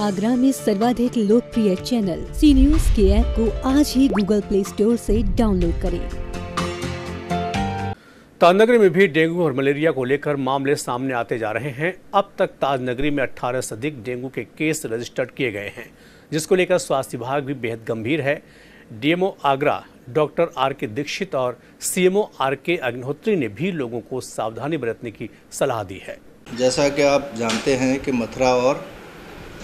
आगरा में सर्वाधिक लोकप्रिय चैनल सी न्यूज के ऐप को आज ही गूगल प्ले स्टोर से डाउनलोड करें। ताजनगरी में भी डेंगू और मलेरिया को लेकर मामले सामने आते जा रहे हैं। अब तक ताजनगरी में 18 से अधिक डेंगू के केस रजिस्टर्ड किए गए हैं, जिसको लेकर स्वास्थ्य विभाग भी बेहद गंभीर है। डीएमओ आगरा डॉक्टर आर के दीक्षित और सीएमओ आर के अग्निहोत्री ने भी लोगों को सावधानी बरतने की सलाह दी है। जैसा कि आप जानते हैं कि मथुरा और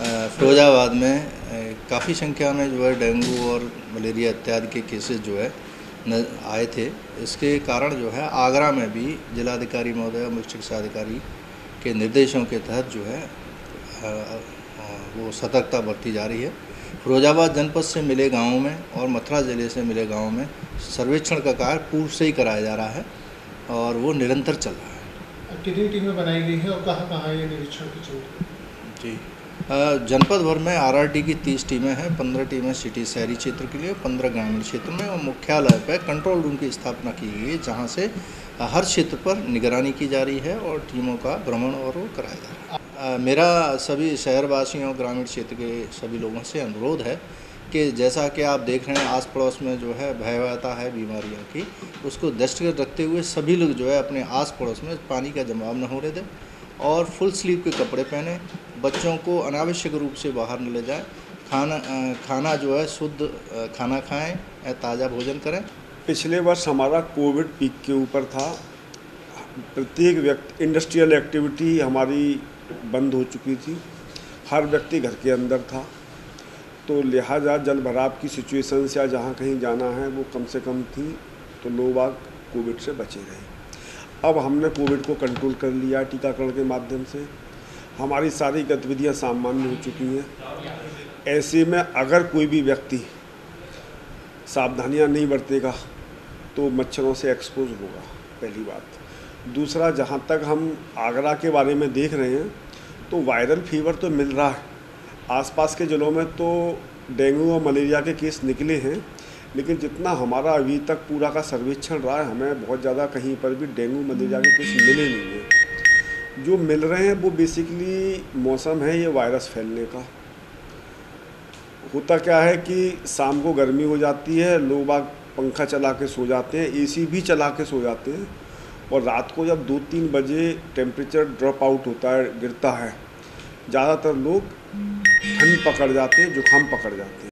फिरोजाबाद में काफ़ी संख्या में जो है डेंगू और मलेरिया इत्यादि के केसेस जो है आए थे। इसके कारण जो है आगरा में भी जिलाधिकारी महोदय और मुख्य चिकित्साधिकारी के निर्देशों के तहत जो है वो सतर्कता बरती जा रही है। फिरोजाबाद जनपद से मिले गाँवों में और मथुरा ज़िले से मिले गाँवों में सर्वेक्षण का कार्य पूर्व से ही कराया जा रहा है और वो निरंतर चल रहा है। कितनी टीमें बनाई गई हैं और कहाँ-कहाँ ये निरीक्षण की जरूरत है? जी, जनपद भर में RRT की 30 टीमें हैं। 15 टीमें सिटी शहरी क्षेत्र के लिए, 15 ग्रामीण क्षेत्र में और मुख्यालय पर कंट्रोल रूम की स्थापना की गई है, जहाँ से हर क्षेत्र पर निगरानी की जा रही है और टीमों का भ्रमण और वो कराया जा रहा है। मेरा सभी शहरवासियों और ग्रामीण क्षेत्र के सभी लोगों से अनुरोध है कि जैसा कि आप देख रहे हैं आस पड़ोस में जो है भयावहता है बीमारियों की, उसको दृष्टिगत रखते हुए सभी लोग जो है अपने आस पड़ोस में पानी का जमाव न होने दें और फुल स्लीव के कपड़े पहने, बच्चों को अनावश्यक रूप से बाहर न ले जाएं, खाना जो है शुद्ध खाना खाएं, ताज़ा भोजन करें। पिछले वर्ष हमारा कोविड पीक के ऊपर था। प्रत्येक व्यक्ति इंडस्ट्रियल एक्टिविटी हमारी बंद हो चुकी थी, हर व्यक्ति घर के अंदर था, तो लिहाजा जल भराव की सिचुएशन या जहाँ कहीं जाना है वो कम से कम थी, तो लोग बाग कोविड से बचे रहे। अब हमने कोविड को कंट्रोल कर लिया टीकाकरण के माध्यम से। हमारी सारी गतिविधियाँ सामान्य हो चुकी हैं। ऐसे में अगर कोई भी व्यक्ति सावधानियाँ नहीं बरतेगा तो मच्छरों से एक्सपोज होगा, पहली बात। दूसरा, जहाँ तक हम आगरा के बारे में देख रहे हैं तो वायरल फीवर तो मिल रहा है, आसपास के ज़िलों में तो डेंगू और मलेरिया के केस निकले हैं, लेकिन जितना हमारा अभी तक पूरा का सर्वेक्षण रहा है हमें बहुत ज़्यादा कहीं पर भी डेंगू मलेरिया के केस मिले नहीं हैं। जो मिल रहे हैं वो बेसिकली मौसम है ये वायरस फैलने का। होता क्या है कि शाम को गर्मी हो जाती है, लोग बाग पंखा चला के सो जाते हैं, AC भी चला के सो जाते हैं और रात को जब 2-3 बजे टेम्परेचर ड्रॉप आउट होता है, गिरता है, ज़्यादातर लोग ठंड पकड़ जाते हैं, जुकाम पकड़ जाते हैं।